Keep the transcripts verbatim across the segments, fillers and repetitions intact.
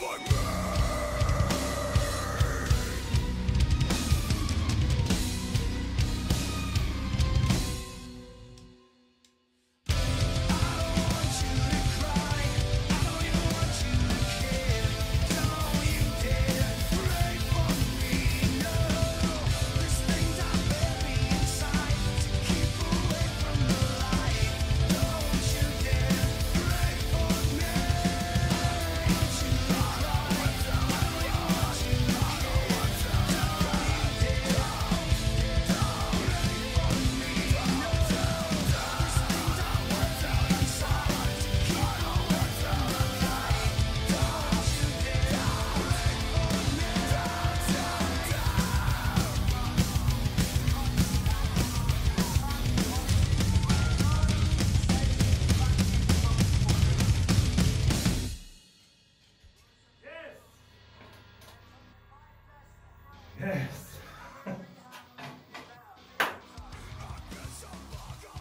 Yes.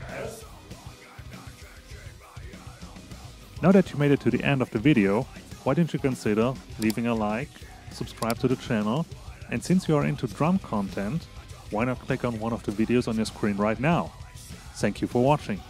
Yes. Now that you made it to the end of the video, why don't you consider leaving a like, subscribe to the channel, and since you are into drum content, why not click on one of the videos on your screen right now? Thank you for watching.